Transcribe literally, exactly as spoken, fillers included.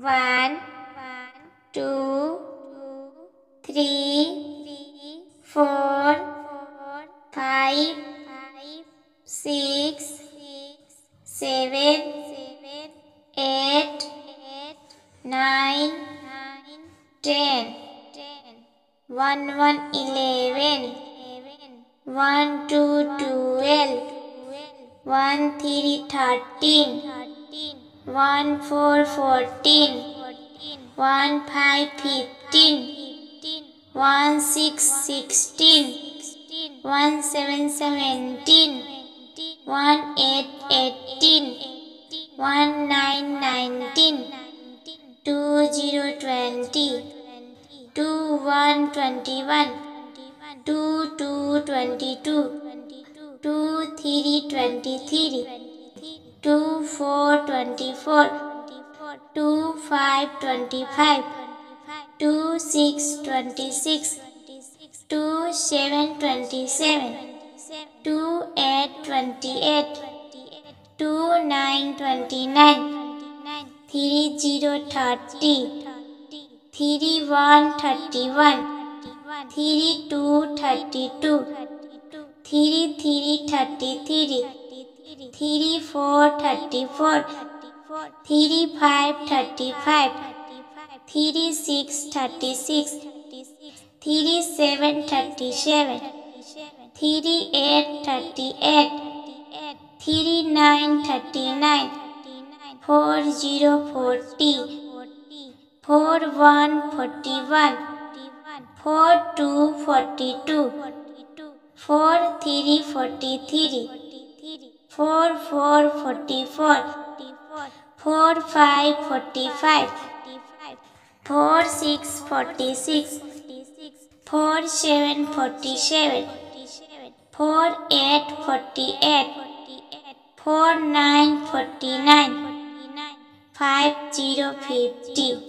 One, two, three, four, five, six, seven, eight, nine, ten. One, one, eleven. One, two, twelve. One, three, thirteen. One, four, fourteen. One, five, fifteen. One, six, sixteen. One, seven, seventeen. One, eight, eighteen. One, nine, nineteen. Two, zero, twenty. Two, one, twenty-one. Two, two, twenty-two. Two, three, twenty-three. Two, four, twenty-four. Two, five, twenty-five. Two, six, twenty-six. Two, seven, twenty-seven. Two, eight, twenty-eight. Two, nine, twenty-nine. Three, zero, thirty. Three, one, thirty-one. Three, two, thirty-two. Three, three, thirty-three. Three, four, thirty-four. Three, five, thirty-five. Three, six, thirty-six. Three, seven, thirty-seven. Three, eight, thirty-eight. Three, nine, thirty-nine. Four, zero, forty. Four, one, forty-one. Four, two, forty-two. Four, three, forty-three. Four, four, forty-four. Four, five, forty-five. Four, six, forty-six. Four, seven, forty-seven. Four, eight, forty-eight. Four, nine, forty-nine. Five, zero, fifty.